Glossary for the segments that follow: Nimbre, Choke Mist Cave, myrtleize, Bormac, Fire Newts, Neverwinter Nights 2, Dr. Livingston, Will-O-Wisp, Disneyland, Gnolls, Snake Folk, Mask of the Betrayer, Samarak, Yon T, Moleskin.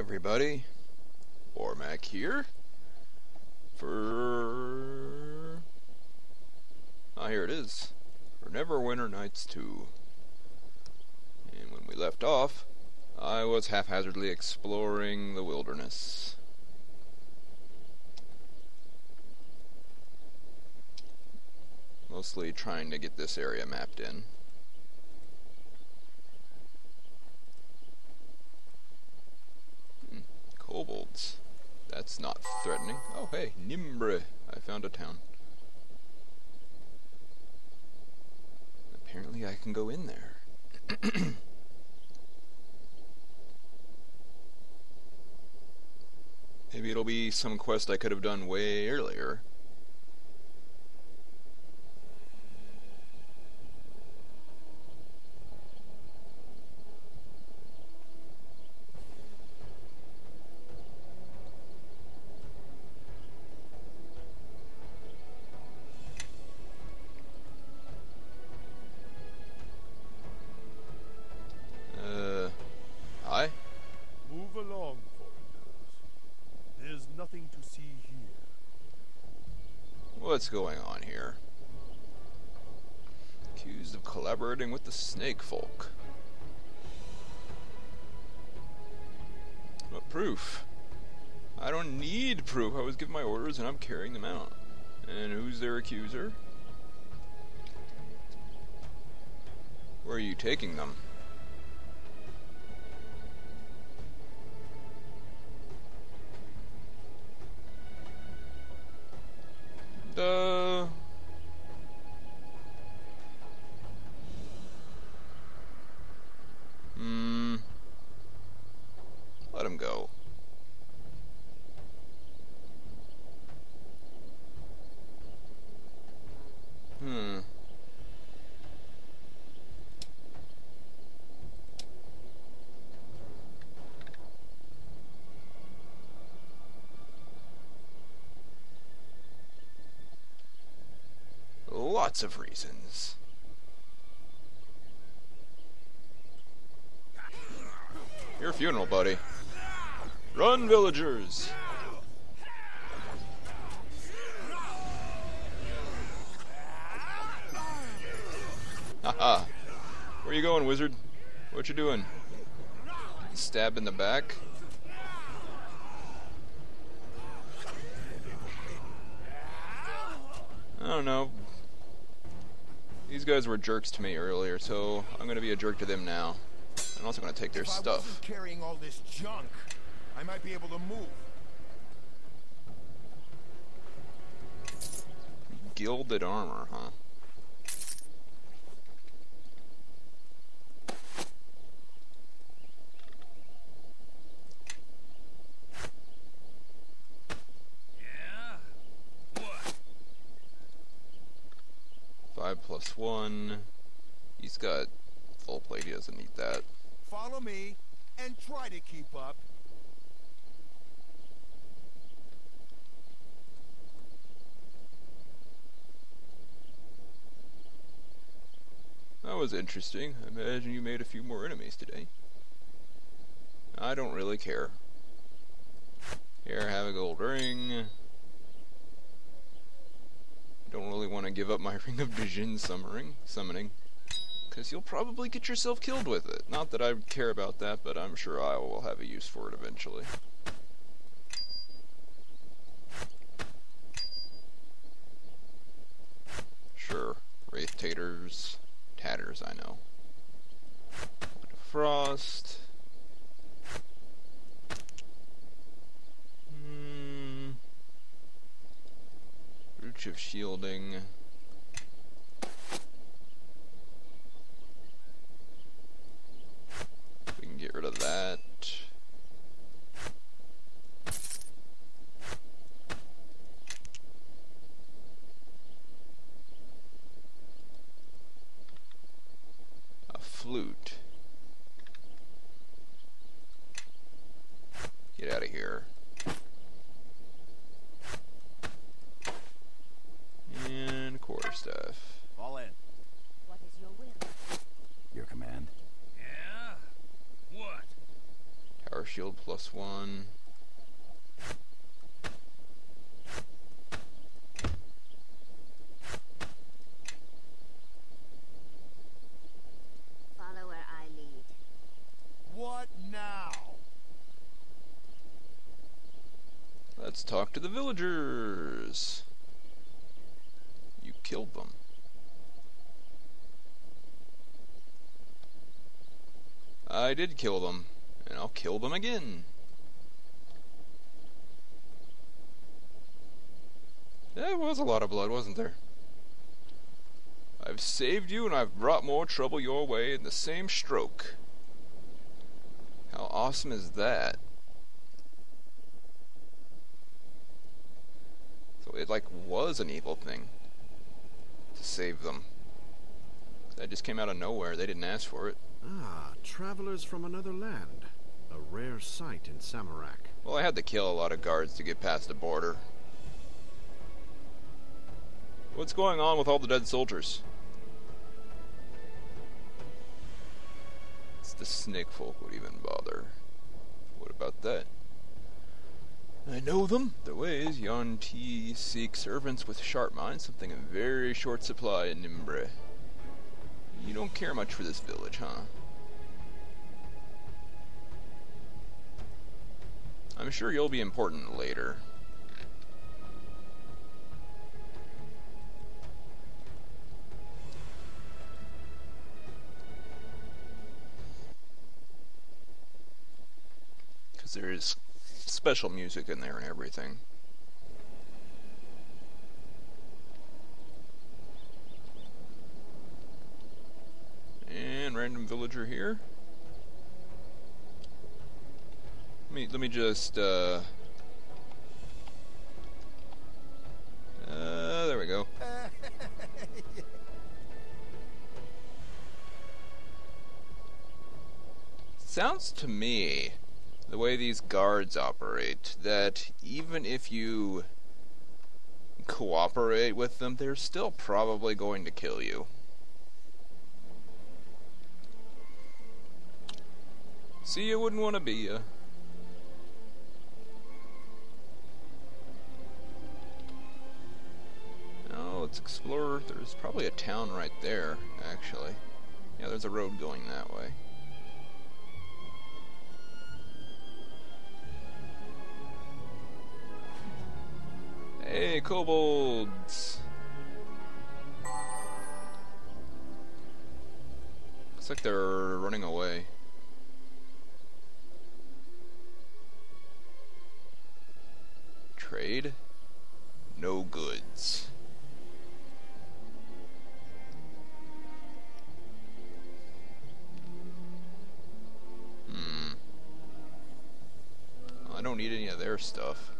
everybody, Bormac here for... Ah, here it is, for Neverwinter Nights 2. And when we left off, I was haphazardly exploring the wilderness. Mostly trying to get this area mapped in. Kobolds. That's not threatening. Oh hey, Nimbre. I found a town. Apparently I can go in there. Maybe it'll be some quest I could have done way earlier. What's going on here? Accused of collaborating with the Snake Folk. What proof? I don't need proof. I was given my orders and I'm carrying them out. And who's their accuser? Where are you taking them? Let him go. Lots of reasons. Your funeral, buddy. Run, villagers! Haha. Where you going, wizard? What you doing? Stab in the back? I don't know. These guys were jerks to me earlier, so I'm gonna be a jerk to them now. I'm also gonna take their stuff. If I wasn't carrying all this junk, I might be able to move. Gilded armor, huh? Yeah. What? 5 plus 1. He's got full plate. He doesn't need that. Follow me and try to keep up. That was interesting. I imagine you made a few more enemies today. I don't really care. Here, have a gold ring. Don't really want to give up my ring of vision summoning. Because you'll probably get yourself killed with it. Not that I care about that, but I'm sure I will have a use for it eventually. Sure. Wraith Taters. Tatters, I know. Frost. Root of Shielding. We can get rid of that. Flute. Get out of here. And quarterstaff. Fall in. What is your will? Your command. Yeah. What? Fire shield +1. Follow where I lead. What now? Let's talk to the villagers. You killed them. I did kill them, and I'll kill them again. That was a lot of blood, wasn't there? I've saved you, and I've brought more trouble your way in the same stroke. How awesome is that? So it, like, was an evil thing to save them. That just came out of nowhere. They didn't ask for it. Ah, travelers from another land. A rare sight in Samarak. Well, I had to kill a lot of guards to get past the border. What's going on with all the dead soldiers? It's the Snake Folk would even bother. What about that? I know them. Their ways. Yon T seek servants with sharp minds, something in very short supply in Nimbre. You don't care much for this village, huh? I'm sure you'll be important later. Because there is special music in there and everything. And random villager here. Let me just there we go. Sounds to me, the way these guards operate, that even if you cooperate with them, they're still probably going to kill you. See, you wouldn't want to be you. Now, let's explore. There's probably a town right there, actually. Yeah, there's a road going that way. Hey, kobolds! Looks like they're running away. Trade? No goods. Well, I don't need any of their stuff.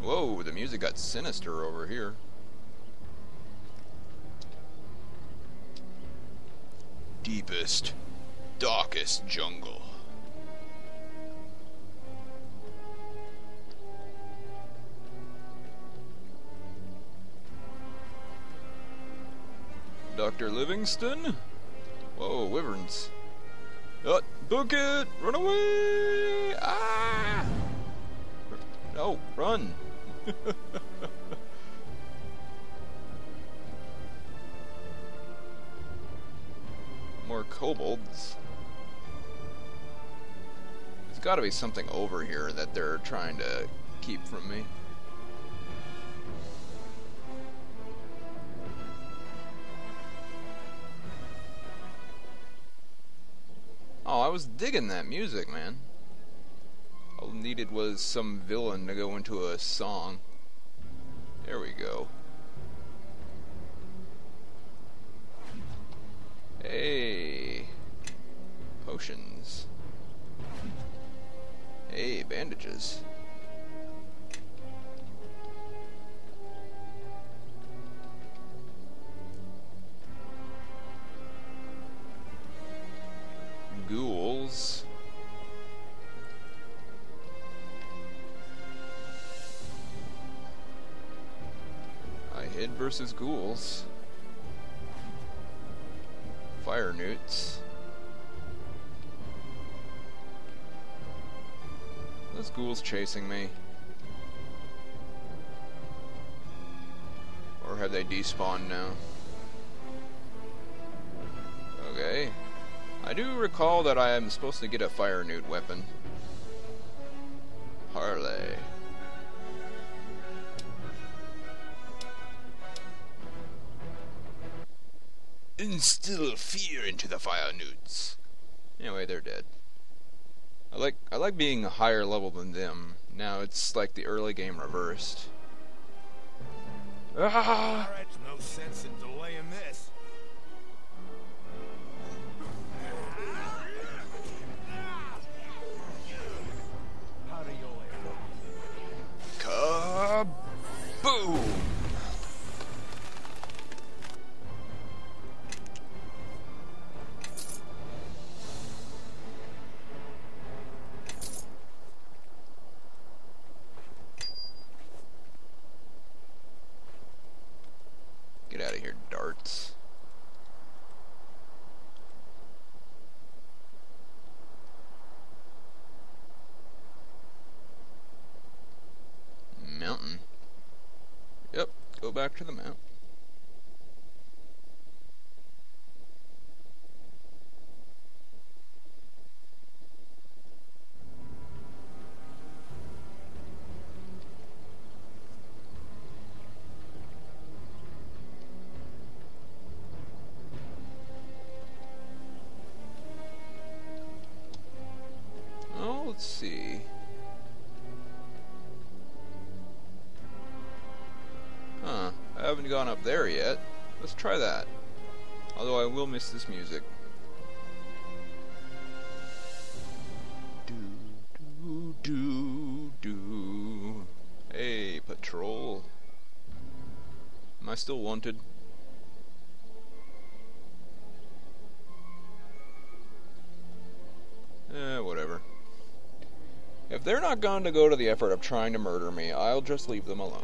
Whoa, the music got sinister over here. Deepest, darkest jungle. Dr. Livingston? Whoa, wyverns. Oh, book it! Run away! Ah! No, run! More kobolds. There's gotta be something over here that they're trying to keep from me. Oh, I was digging that music, man. All needed was some villain to go into a song. There we go. Hey. Potions. Hey, bandages. Ghouls. I hid versus ghouls. Fire Newts. This ghoul's chasing me. Or have they despawned now? Okay. I do recall that I am supposed to get a Fire Newt weapon. Harley. Instill fear into the Fire Newts. Anyway, they're dead. I like being a higher level than them. Now it's like the early game reversed. Ah! Alright, no sense in delaying this. Kaboom! Get out of here, darts. Mountain. Yep, go back to the mountain. Let's see. Huh, I haven't gone up there yet. Let's try that. Although I will miss this music. Do, do, do, do. Hey, patrol. Am I still wanted? Whatever. If they're not going to go to the effort of trying to murder me, I'll just leave them alone.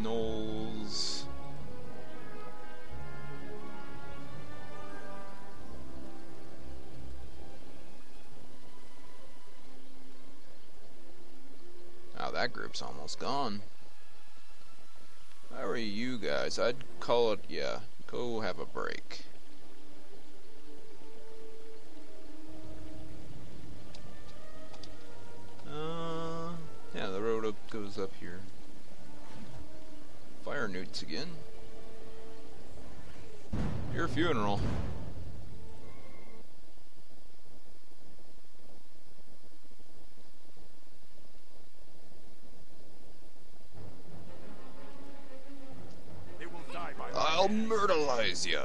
Gnolls. Wow, that group's almost gone. How are you guys? I'd call it, yeah, go have a break. Yeah, the road up goes up here. Fire Newts again. Your funeral. I'll myrtleize ya!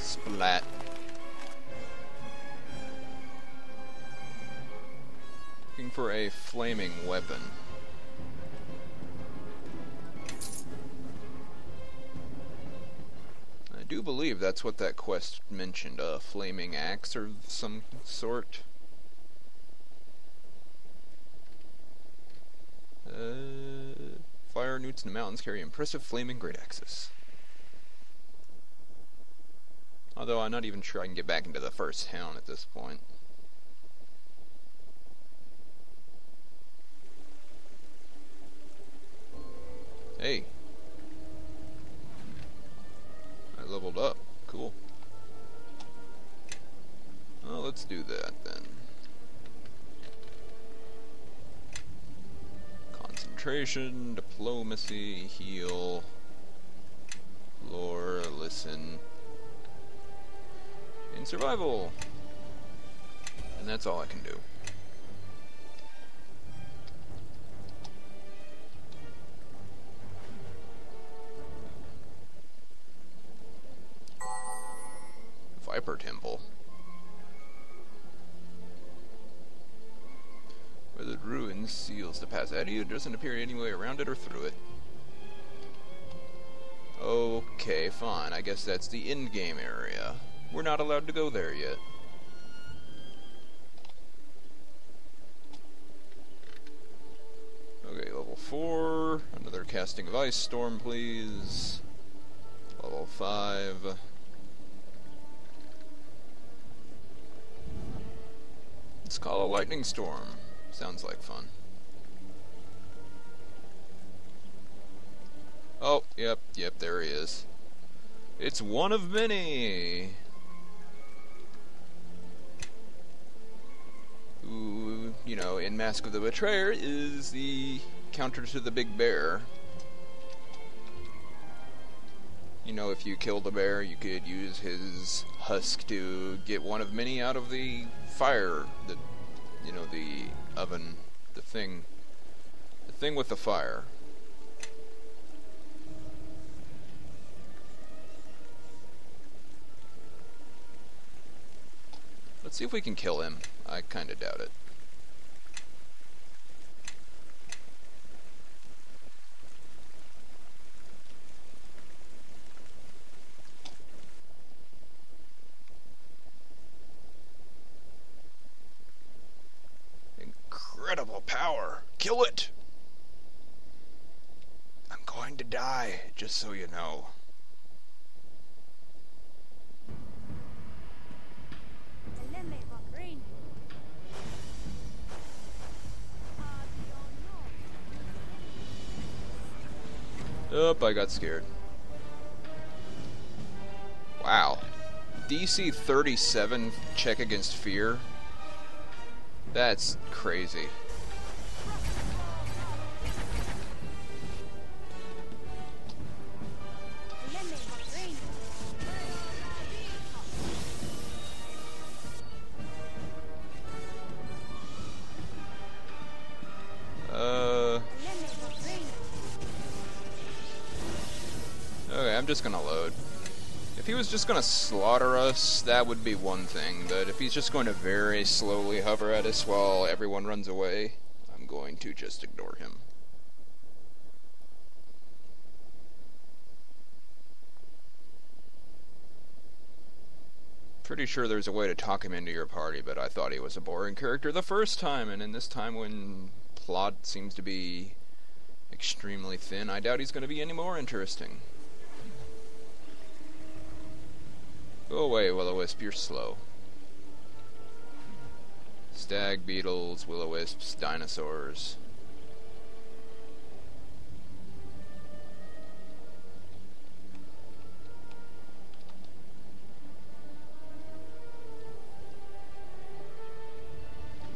Splat. Looking for a flaming weapon. I do believe that's what that quest mentioned, a flaming axe or some sort. Fire Newts in the mountains carry impressive flaming great axes. Although I'm not even sure I can get back into the first town at this point. Hey. Leveled up. Cool. Well, let's do that then. Concentration, diplomacy, heal, lore, listen, and survival. And that's all I can do. Viper Temple. Withered ruins seals the path. It doesn't appear any way around it or through it. Okay. Okay, fine. I guess that's the in-game area. We're not allowed to go there yet. Okay, level 4. Another Casting of Ice Storm, please. Level 5. Let's call a Lightning Storm. Sounds like fun. Oh, yep, there he is. It's one of many! Who, you know, in Mask of the Betrayer is the counter to the big bear. You know, if you killed a bear, you could use his husk to get one of many out of the fire, the oven, the thing with the fire. Let's see if we can kill him. I kinda doubt it. Incredible power! Kill it! I'm going to die, just so you know. Oop, I got scared. Wow. DC 37 check against fear? That's crazy. Just gonna load. If he was just gonna slaughter us, that would be one thing, but if he's just going to very slowly hover at us while everyone runs away, I'm going to just ignore him. Pretty sure there's a way to talk him into your party, but I thought he was a boring character the first time, and in this time when plot seems to be extremely thin, I doubt he's gonna be any more interesting. Go away, Will-O-Wisp, you're slow. Stag, beetles, Will-O-Wisps, dinosaurs.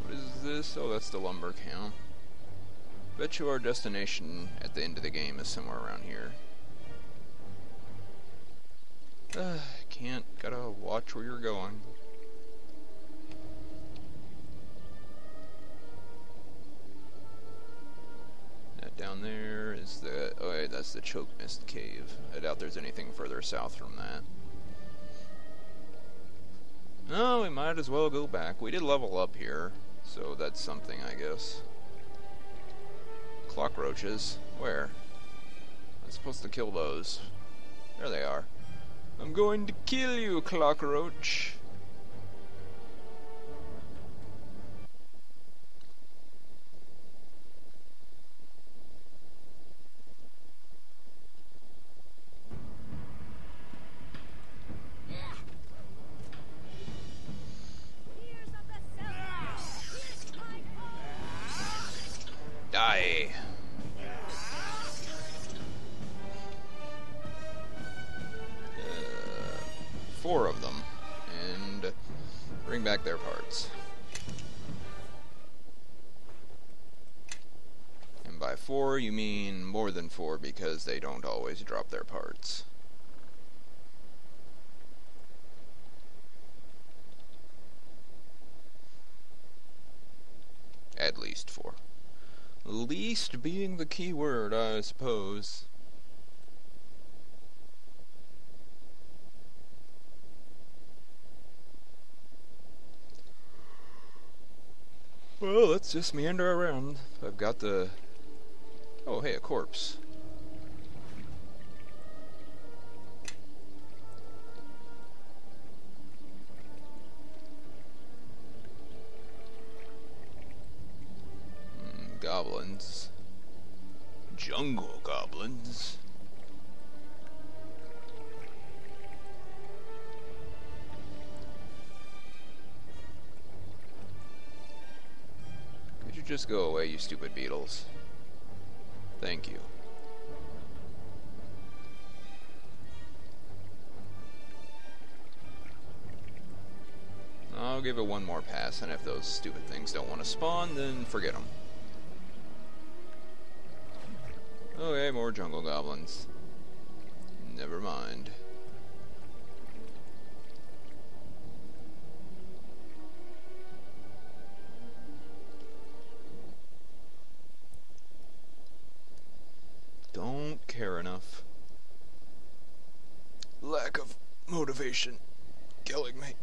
What is this? Oh, that's the lumber camp. Bet you our destination at the end of the game is somewhere around here. Gotta watch where you're going. That down there is the... oh wait, that's the Choke Mist Cave. I doubt there's anything further south from that. No, we might as well go back. We did level up here, so that's something, I guess. Cockroaches? Where? I'm supposed to kill those. There they are. I'm going to kill you, cockroach. Die. Four of them, and bring back their parts. And by 4, you mean more than 4, because they don't always drop their parts. At least 4. Least being the key word, I suppose. Well, let's just meander around. I've got the... oh, hey, a corpse. goblins, jungle goblins. Could you just go away, you stupid beetles? Thank you. I'll give it one more pass, and if those stupid things don't want to spawn, then forget them. Okay, more jungle goblins. Never mind. Don't care enough. Lack of motivation. Killing me.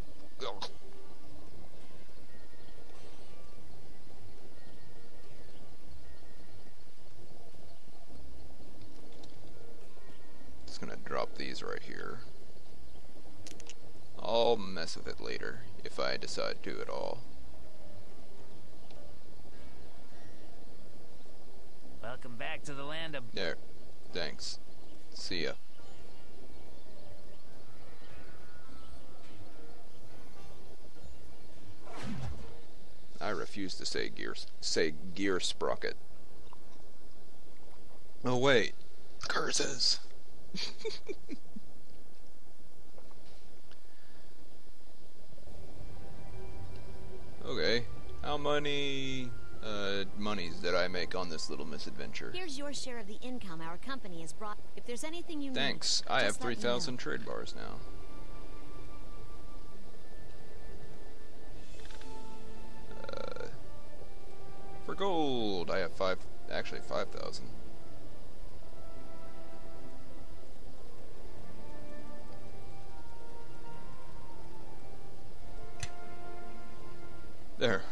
Ugh. Gonna drop these right here. I'll mess with it later, if I decide to at all. Welcome back to the land of... There. Thanks. See ya. I refuse to say gear sprocket. Oh wait. Curses! Okay, how many monies did I make on this little misadventure? Here's your share of the income our company has brought. If there's anything you need, I have 3,000 trade bars now. For gold, I have 5,000. There.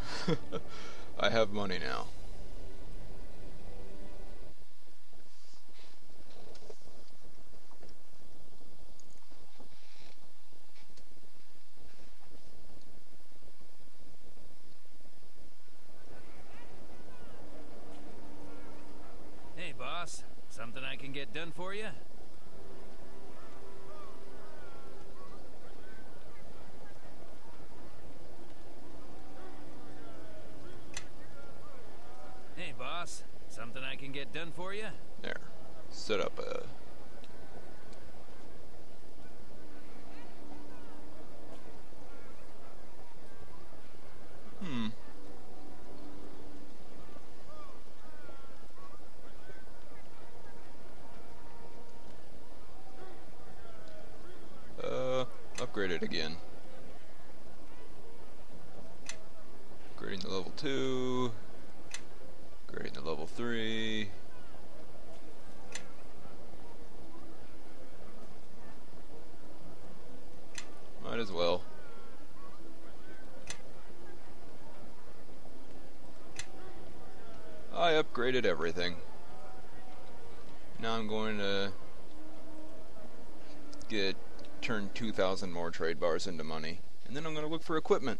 I have money now. Hey, boss. Something I can get done for you? There. Set up a... upgrade it again. Upgrading the level 2. Upgrading the level 3. Might as well. I upgraded everything. Now I'm going to turn 2,000 more trade bars into money, and then I'm going to look for equipment.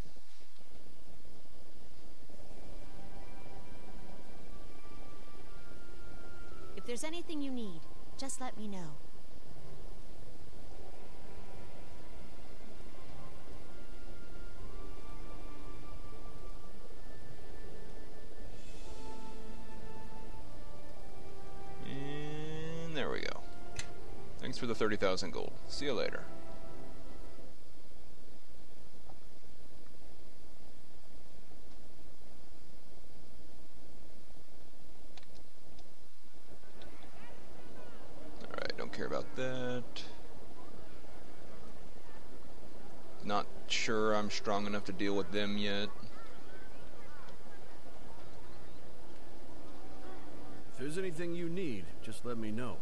If there's anything you need, just let me know. For the 30,000 gold. See you later. Alright, don't care about that. Not sure I'm strong enough to deal with them yet. If there's anything you need, just let me know.